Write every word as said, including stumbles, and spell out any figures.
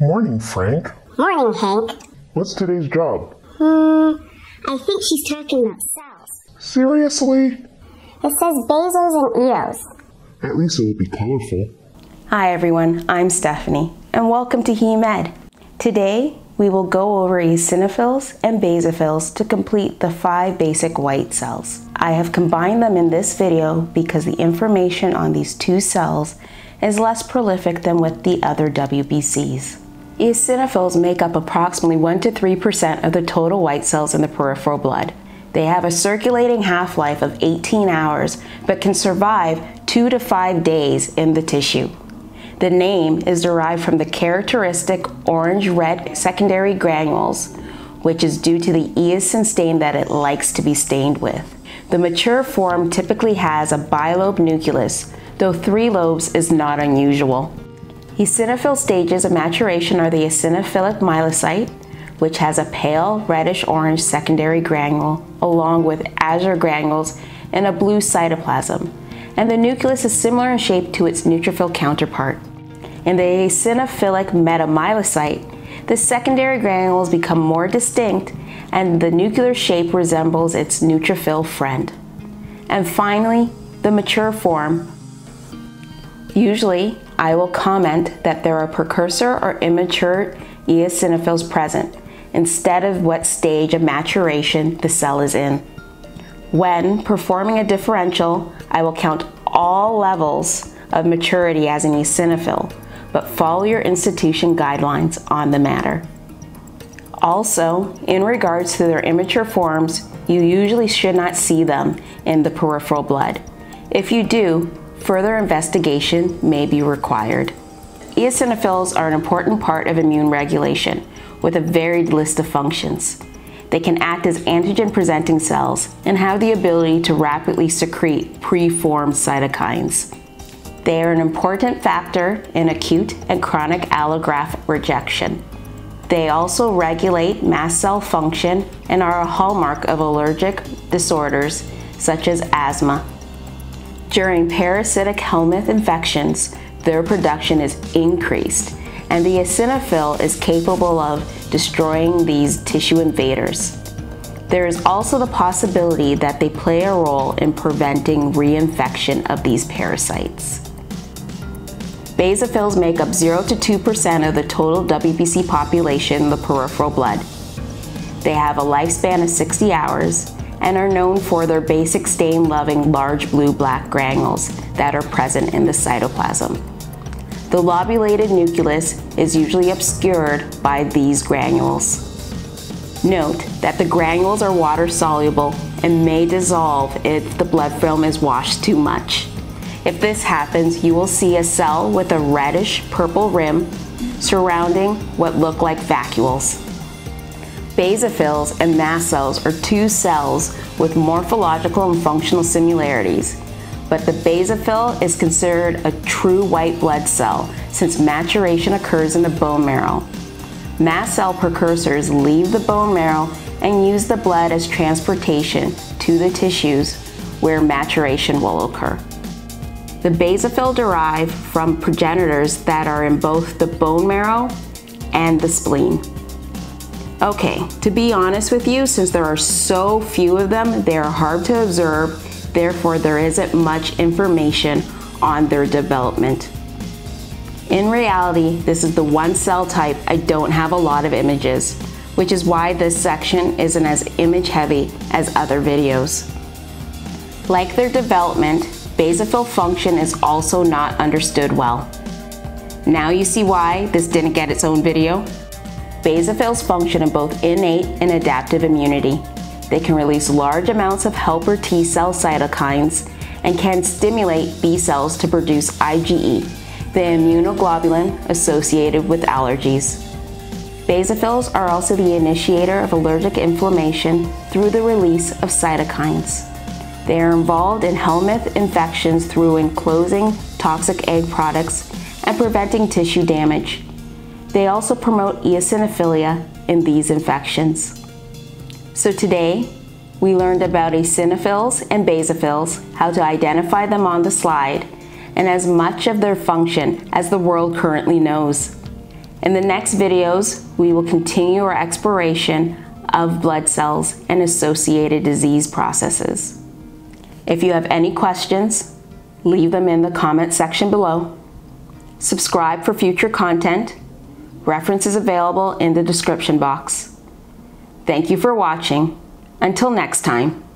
Morning, Frank. Morning, Hank. What's today's job? Hmm, I think she's talking about cells. Seriously? It says basils and eos. At least it will be colorful. Hi everyone, I'm Stephanie, and welcome to HeMed. Today, we will go over eosinophils and basophils to complete the five basic white cells. I have combined them in this video because the information on these two cells is less prolific than with the other W B Cs. Eosinophils make up approximately one to three percent of the total white cells in the peripheral blood. They have a circulating half-life of eighteen hours, but can survive two to five days in the tissue. The name is derived from the characteristic orange-red secondary granules, which is due to the eosin stain that it likes to be stained with. The mature form typically has a bilobe nucleus, though three lobes is not unusual. Eosinophil stages of maturation are the eosinophilic myelocyte, which has a pale reddish-orange secondary granule along with azure granules and a blue cytoplasm, and the nucleus is similar in shape to its neutrophil counterpart. In the eosinophilic metamyelocyte, the secondary granules become more distinct and the nuclear shape resembles its neutrophil friend. And finally, the mature form. Usually, I will comment that there are precursor or immature eosinophils present, instead of what stage of maturation the cell is in. When performing a differential, I will count all levels of maturity as an eosinophil, but follow your institution guidelines on the matter. Also, in regards to their immature forms, you usually should not see them in the peripheral blood. If you do, further investigation may be required. Eosinophils are an important part of immune regulation, with a varied list of functions. They can act as antigen-presenting cells and have the ability to rapidly secrete pre-formed cytokines. They are an important factor in acute and chronic allograft rejection. They also regulate mast cell function and are a hallmark of allergic disorders such as asthma. During parasitic helminth infections, their production is increased, and the eosinophil is capable of destroying these tissue invaders. There is also the possibility that they play a role in preventing reinfection of these parasites. Basophils make up zero to two percent of the total W B C population in the peripheral blood. They have a lifespan of sixty hours and are known for their basic stain-loving large blue-black granules that are present in the cytoplasm. The lobulated nucleus is usually obscured by these granules. Note that the granules are water-soluble and may dissolve if the blood film is washed too much. If this happens, you will see a cell with a reddish-purple rim surrounding what look like vacuoles. Basophils and mast cells are two cells with morphological and functional similarities, but the basophil is considered a true white blood cell since maturation occurs in the bone marrow. Mast cell precursors leave the bone marrow and use the blood as transportation to the tissues where maturation will occur. The basophil derive from progenitors that are in both the bone marrow and the spleen. Okay, to be honest with you, since there are so few of them, they are hard to observe. Therefore, there isn't much information on their development. In reality, this is the one cell type I don't have a lot of images, which is why this section isn't as image heavy as other videos. Like their development, basophil function is also not understood well. Now you see why this didn't get its own video. Basophils function in both innate and adaptive immunity. They can release large amounts of helper T cell cytokines and can stimulate B cells to produce IgE, the immunoglobulin associated with allergies. Basophils are also the initiator of allergic inflammation through the release of cytokines. They are involved in helminth infections through enclosing toxic egg products and preventing tissue damage. They also promote eosinophilia in these infections. So today, we learned about eosinophils and basophils, how to identify them on the slide, and as much of their function as the world currently knows. In the next videos, we will continue our exploration of blood cells and associated disease processes. If you have any questions, leave them in the comment section below. Subscribe for future content. Reference is available in the description box. Thank you for watching. Until next time.